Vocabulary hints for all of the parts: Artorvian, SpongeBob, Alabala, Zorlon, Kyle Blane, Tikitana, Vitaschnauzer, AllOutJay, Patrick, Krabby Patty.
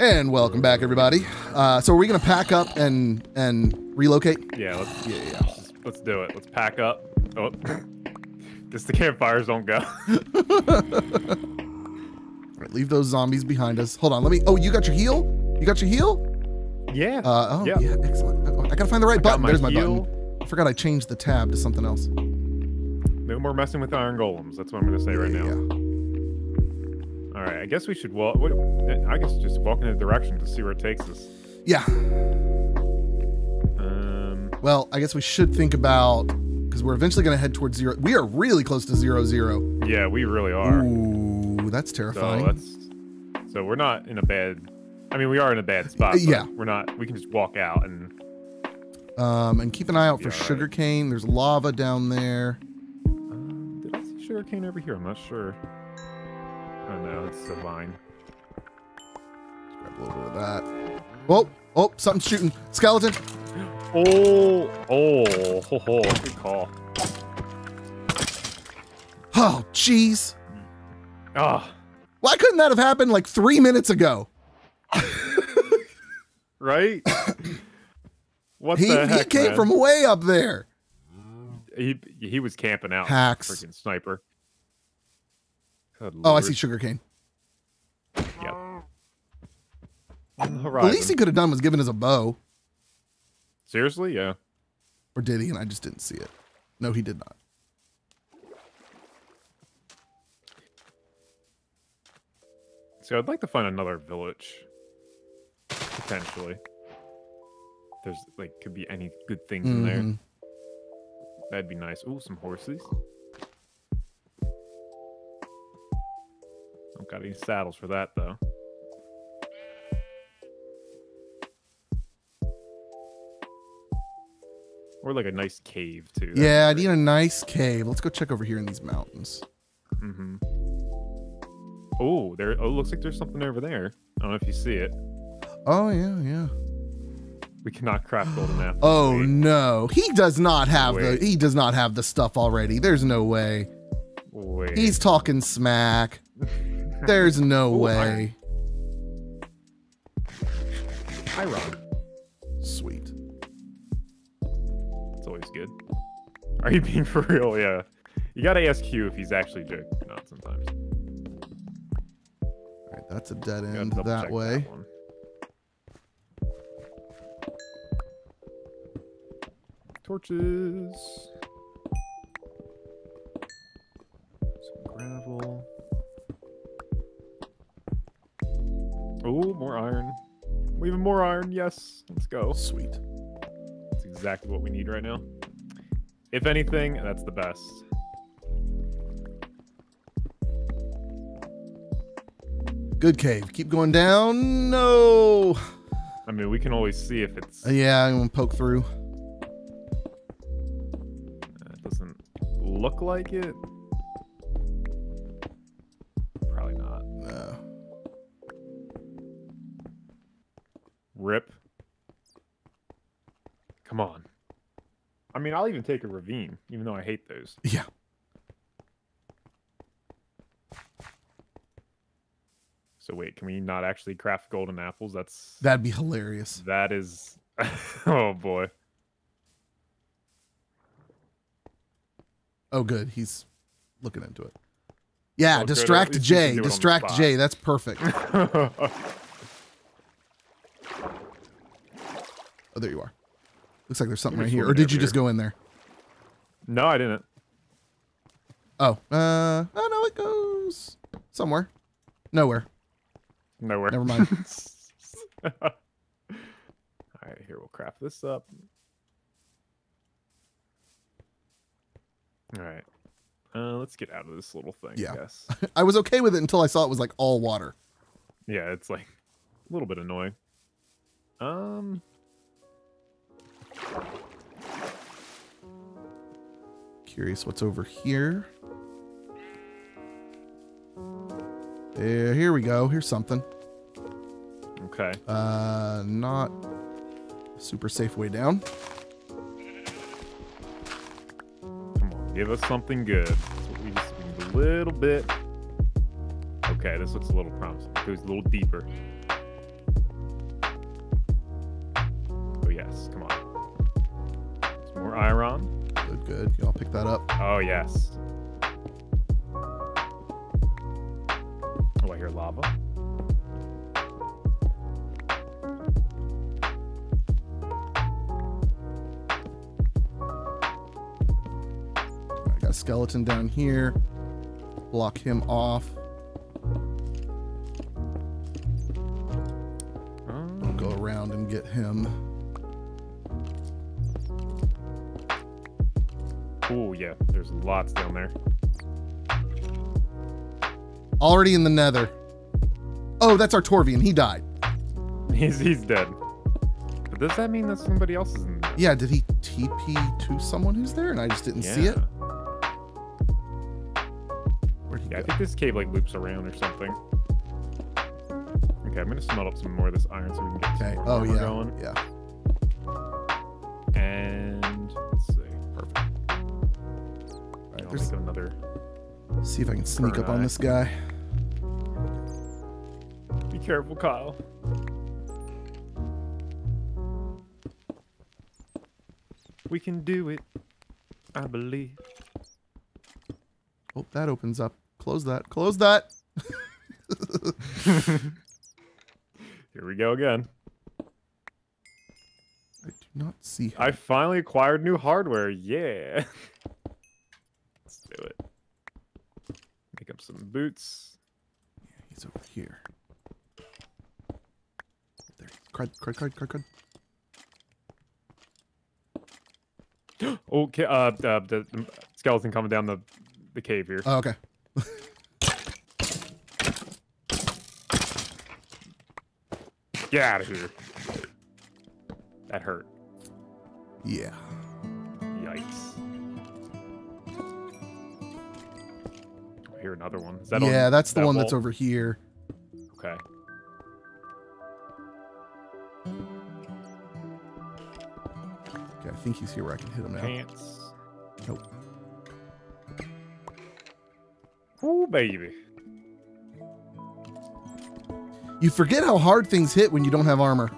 And welcome back, everybody. So are we gonna pack up and relocate? Yeah, let's do it. Let's pack up. Oh, just the campfires don't go. Right, leave those zombies behind us. Hold on, let me. Oh, you got your heal? You got your heal? Yeah. Oh yeah, yeah, excellent. I gotta find the right button. There's my button. I forgot I changed the tab to something else. No more messing with iron golems. That's what I'm gonna say right now. Yeah. All right, I guess we should walk. I guess just walk in a direction to see where it takes us. Yeah. Well, I guess we should think about, because we're eventually going to head towards zero. We are really close to 0, 0. Yeah, we really are. Ooh, that's terrifying. So we're not in a bad. I mean, we are in a bad spot. But yeah. We're not. We can just walk out and keep an eye out for sugarcane. Right. There's lava down there. Did I see sugarcane over here? I'm not sure. Oh no, it's a vine. Let's grab a little bit of that. Whoa! Oh, something's shooting. Skeleton! Oh, good call. Oh, jeez. Ah. Why couldn't that have happened like 3 minutes ago? Right? What the heck, he came man? From way up there. He was camping out. Hacks. Freaking sniper. Good Lord. I see sugarcane. Yep. On the horizon. The least he could have done was given us a bow. Seriously? Yeah. Or did he? And I just didn't see it. No, he did not. So I'd like to find another village. Potentially. There's like could be any good things in there. That'd be nice. Ooh, some horses. Got any saddles for that though? Or like a nice cave too. Yeah, I need a nice cave. Let's go check over here in these mountains. Mm-hmm. Oh, there. Oh, looks like there's something over there. I don't know if you see it. Oh yeah, yeah. We cannot craft golden apples. Oh no, he does not have the. He does not have the stuff already. There's no way. Wait. He's talking smack. There's no way. Iron. Sweet. It's always good. Are you being for real? Yeah. You gotta ask Q if he's actually joking or not sometimes. Alright, that's a dead end that way. That torches. Some gravel. Oh, more iron. We have more iron, yes. Let's go. Sweet. That's exactly what we need right now. If anything, that's the best. Good cave. Keep going down. No. I mean, we can always see if it's... Yeah, I'm going to poke through. It doesn't look like it. Probably not. No. Rip. Come on. I mean, I'll even take a ravine, even though I hate those. Yeah. So wait, can we not actually craft golden apples? That'd be hilarious. That is... Oh, boy. Oh, good. He's looking into it. Yeah, distract Jay. Distract Jay. That's perfect. Oh, there you are. Looks like there's something right here. Or did you just go in there? No, I didn't. Oh. Oh, no, it goes somewhere. Nowhere. Nowhere. Never mind. All right, here, we'll craft this up. All right. Let's get out of this little thing, I guess. I was okay with it until I saw it was, like, all water. Yeah, it's, like, a little bit annoying. Curious what's over here. There, here we go. Here's something. Okay. Not a super safe way down. Come on, give us something good. That's what we just need a little bit. Okay, this looks a little promising. It goes a little deeper. Yes, come on. Some more iron. Good, good. Y'all pick that up. Oh, yes. Oh, I hear lava. I got a skeleton down here. Block him off. I'll go around and get him. Oh, yeah. There's lots down there. Already in the nether. Oh, that's Artorvian. He died. He's dead. But does that mean that somebody else is in there? Yeah, did he TP to someone who's there and I just didn't see it? Yeah, I think this cave like loops around or something. Okay, I'm gonna smelt up some more of this iron so we can get some more armor going. Yeah. And let's see. Perfect. All right, I'll make another. See if I can sneak up on this guy. Be careful, Kyle. We can do it. I believe. Oh, that opens up. Close that. Close that. Here we go again. I do not see him. I finally acquired new hardware. Yeah. Let's do it. Make up some boots. Yeah, he's over here. There. Crud, crud, crud, crud, crud. Okay. The skeleton coming down the cave here. Oh, okay. Get out of here. That hurt. Yeah. Yikes. I hear another one. Is that on that's the one wall? That's over here. Okay. Okay, I think he's here where I can hit him now. Pants. Nope. Ooh, baby. You forget how hard things hit when you don't have armor.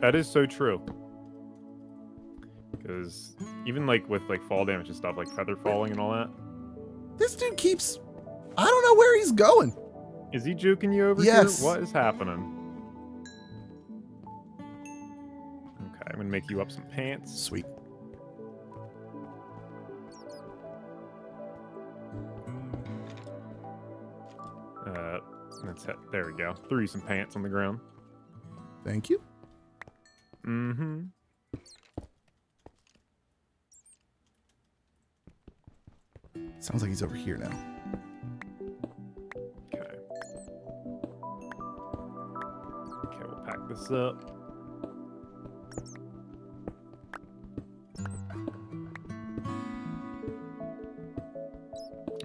That is so true. Because even like with like fall damage and stuff, like feather falling and all that. This dude keeps... I don't know where he's going. Is he juking you over here? What is happening? Okay, I'm going to make you up some pants. Sweet. There we go. Threw you some pants on the ground. Thank you. Mm-hmm. Sounds like he's over here now. Okay. Okay, we'll pack this up.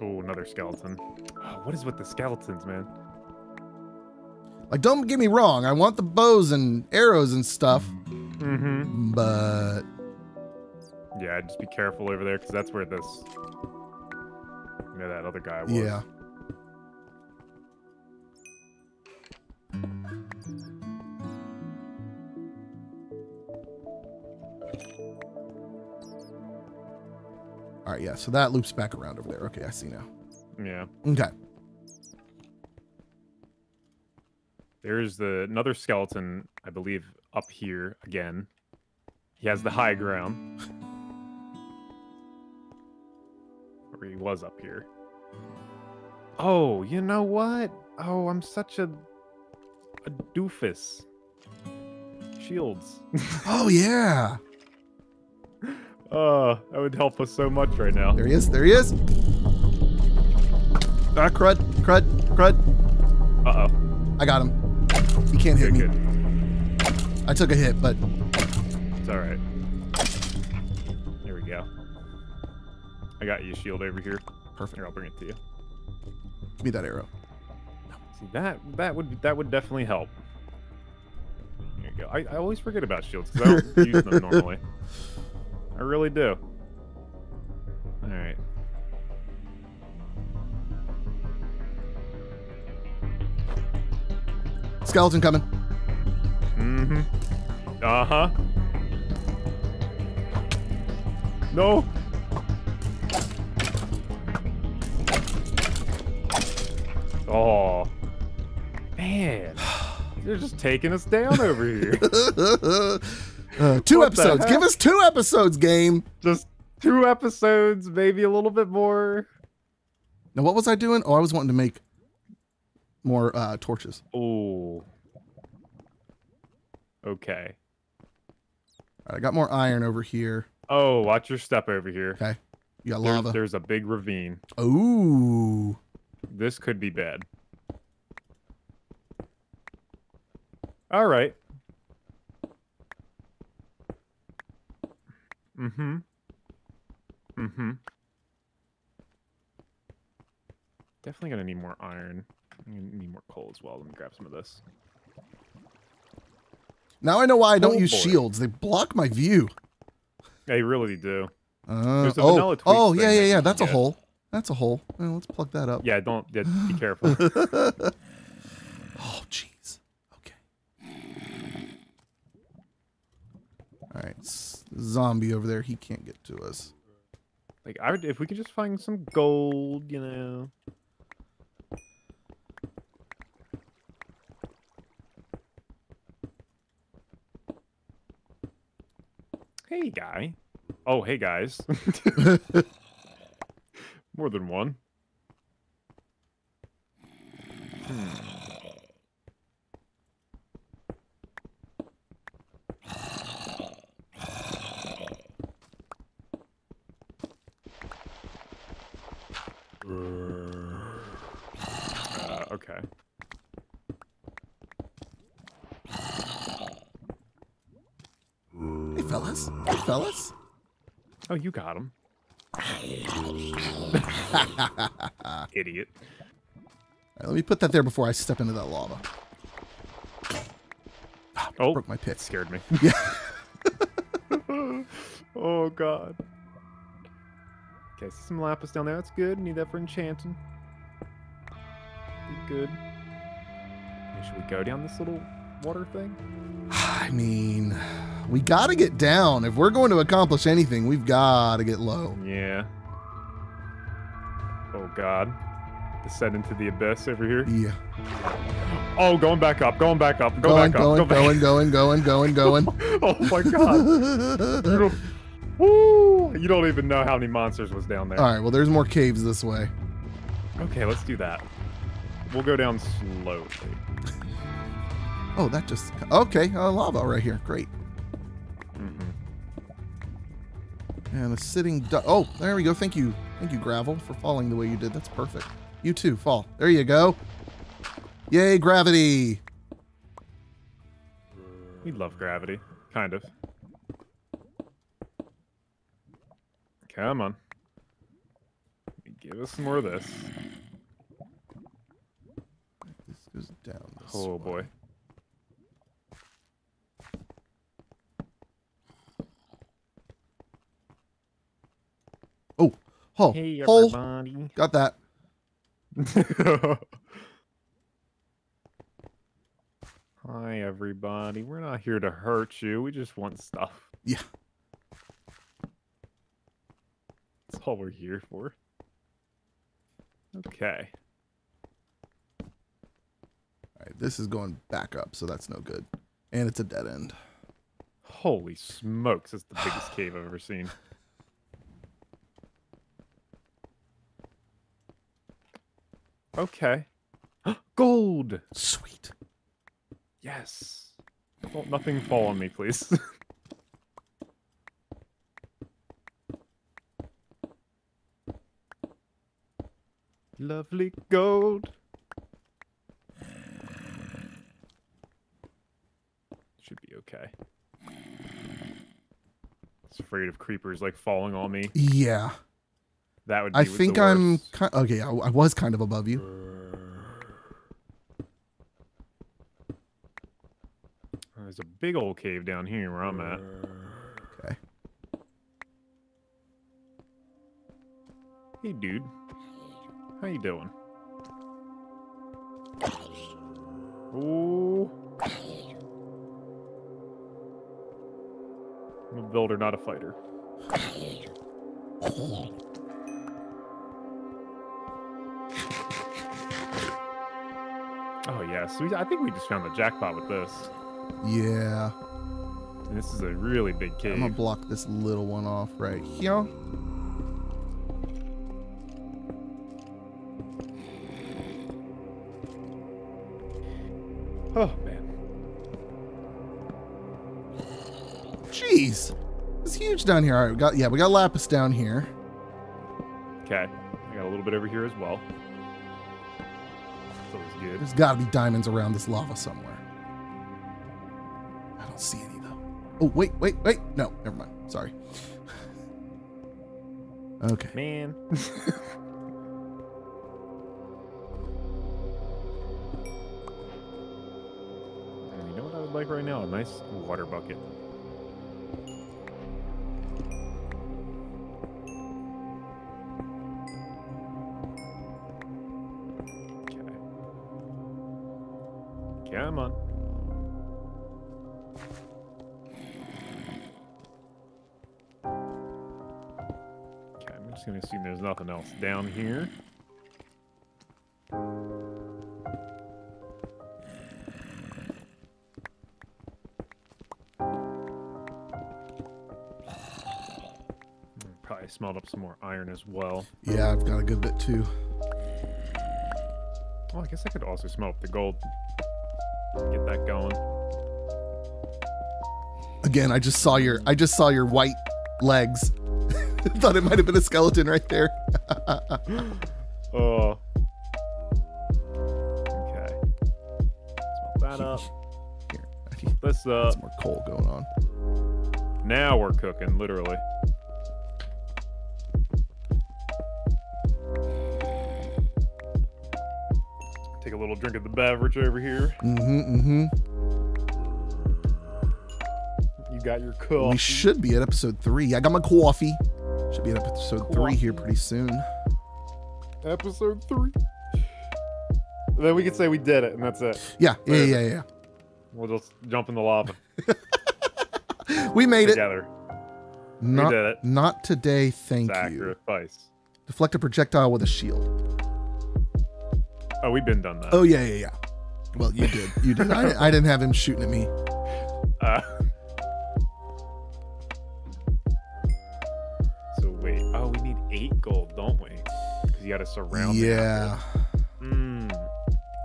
Oh, another skeleton. Oh, what is with the skeletons, man? Like, don't get me wrong. I want the bows and arrows and stuff. Mm-hmm. But... yeah, just be careful over there, because that's where this... you know, that other guy was. Yeah. All right, yeah, so that loops back around over there. Okay, I see now. Yeah. Okay. There's another skeleton, I believe, up here again. He has the high ground. Or he was up here. Oh, you know what? Oh, I'm such a doofus. Shields. Oh, yeah. Oh, that would help us so much right now. There he is. There he is. Ah, crud, crud, crud. Uh-oh. I got him. He can't hit me. Good. I took a hit, but... it's all right. Here we go. I got you a shield over here. Perfect. Here, I'll bring it to you. Give me that arrow. See, that would definitely help. There you go. I always forget about shields, because I don't use them normally. I really do. All right. Skeleton coming. Mm-hmm. Uh-huh. No! Oh. Man. They're just taking us down over here. 2 episodes. Give us 2 episodes, game. Just 2 episodes, maybe a little bit more. Now, what was I doing? Oh, I was wanting to make more torches. Oh. Okay. All right, I got more iron over here. Oh, watch your step over here. Okay. You got lava. There's a big ravine. Ooh. This could be bad. All right. Mm-hmm. Mm-hmm. Definitely gonna need more iron. I'm gonna need more coal as well. Let me grab some of this. Now I know why I don't use shields. They block my view. They really do. There's the vanilla tweaks. Oh, yeah, yeah, yeah. That's a hole. That's a hole. Well, let's plug that up. Yeah, don't. Yeah, be careful. Oh, jeez. Okay. All right. Zombie over there. He can't get to us. Like, I would, if we could just find some gold, you know. Hey, guy. Oh, hey, guys. More than one. Okay. Hey, fellas. Hey, fellas. Oh, you got him. Idiot. All right, let me put that there before I step into that lava. Oh, broke my pit. Scared me. Yeah. Oh, God. Okay, see some lapis down there. That's good. Need that for enchanting. Good. Should we go down this little water thing? I mean, we gotta get down. If we're going to accomplish anything, we've gotta get low. Yeah. Oh, God. Descend into the abyss over here. Yeah. Oh, going back up. Going back up. Going back up. Going, going, going, going, going, going. Oh, my God. Woo! You don't even know how many monsters was down there. All right, well, there's more caves this way. Okay, let's do that. We'll go down slowly. Oh, that just... Okay, lava right here. Great. Mm-hmm. And a sitting duck. Oh, there we go. Thank you. Thank you, gravel, for falling the way you did. That's perfect. You too, fall. There you go. Yay, gravity. We love gravity. Kind of. Come on. Give us some more of this. Goes down this oh boy. Way. Oh, oh, hey, everybody. Got that. Hi, everybody. We're not here to hurt you. We just want stuff. Yeah. That's all we're here for. Okay. This is going back up, so that's no good. And it's a dead end. Holy smokes, that's the biggest cave I've ever seen. Okay. Gold! Sweet. Yes. Don't nothing fall on me, please. Lovely gold. Okay. It's afraid of creepers like falling on me. Yeah. That would be I think I'm kind okay, I was kind of above you. There's a big old cave down here where I'm at. Okay. Hey dude. How you doing? Ooh. builder, not a fighter. Oh, yes. Yeah. So I think we just found the jackpot with this. Yeah. And this is a really big cave. I'm going to block this little one off right here. Oh, man. Jeez. It's huge down here. All right, we got, yeah, we got lapis down here. Okay. I got a little bit over here as well. That's always good. There's got to be diamonds around this lava somewhere. I don't see any, though. Oh, wait, wait, wait. No, never mind. Sorry. Okay. Man. Like right now, a nice water bucket. Okay. Come on. Okay, I'm just gonna assume there's nothing else down here. Smelled up some more iron as well. Yeah, I've got a good bit too. Well, I guess I could also smell up the gold. Get that going. Again, I just saw your white legs. Thought it might have been a skeleton right there. Oh. Okay. Smell that up. Here. This some more coal going on. Now we're cooking, literally. A little drink of the beverage over here. Mm-hmm, mm-hmm. You got your coffee. We should be at episode 3. I got my coffee. Should be at episode 3 here pretty soon. Episode 3. Then we can say we did it, and that's it. Yeah, yeah, yeah, yeah. We'll just jump in the lava. We made together. It. Not, we did it. Not today, thank you. Sacrifice. Deflect a projectile with a shield. Oh, we've been done that. Oh, yeah, yeah, yeah. Well, you did. You did. I didn't have him shooting at me. So, wait. Oh, we need 8 gold, don't we? Because you got to surround it. Yeah. Mm.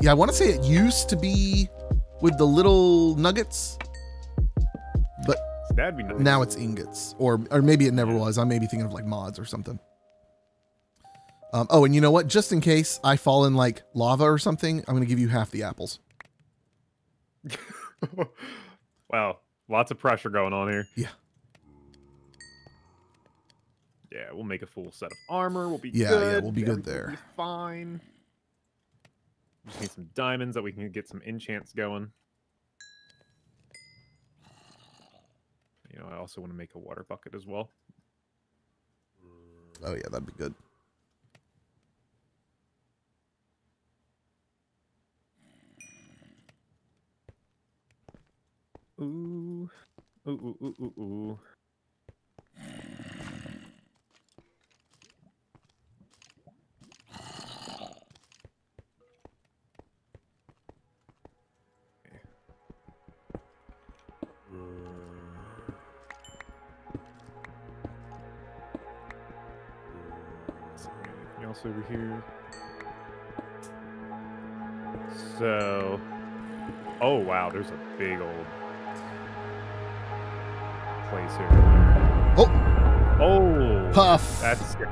Yeah, I want to say it used to be with the little nuggets. But so that'd be nice. Now it's ingots. Or maybe it never was. I may be thinking of, like, mods or something. Oh, and you know what? Just in case I fall in, like, lava or something, I'm going to give you half the apples. Wow. Lots of pressure going on here. Yeah. Yeah, we'll make a full set of armor. We'll be good. Yeah, we'll be good there. We'll be fine. Just need some diamonds that we can get some enchants going. You know, I also want to make a water bucket as well. Oh, yeah, that'd be good. Ooh, ooh, ooh, ooh, ooh, ooh. Okay. So, anything else over here? So, oh wow, there's a big old place here. Oh, oh, Puff. That's scary.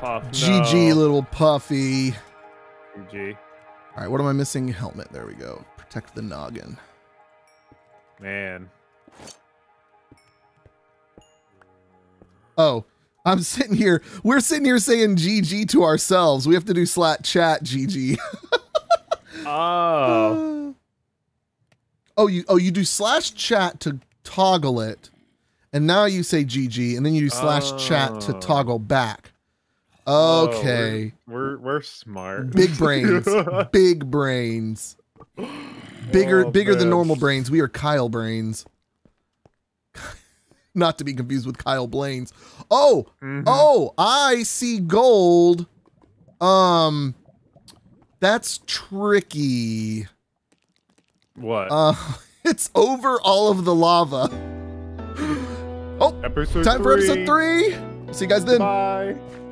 Puff. No. GG, little Puffy. GG. All right, what am I missing? Helmet. There we go. Protect the noggin. Man. Oh, I'm sitting here. We're sitting here saying GG to ourselves. We have to do Slack chat GG. Oh. You do /chat to toggle it, and now you say GG, and then you do /chat to toggle back. Okay, oh, we're smart. Big brains, big brains, bigger than normal brains. We are Kyle brains. Not to be confused with Kyle Blane's. Oh, oh, I see gold. That's tricky. What? It's over all of the lava. Oh, episode time for episode 3. See you guys then. Bye.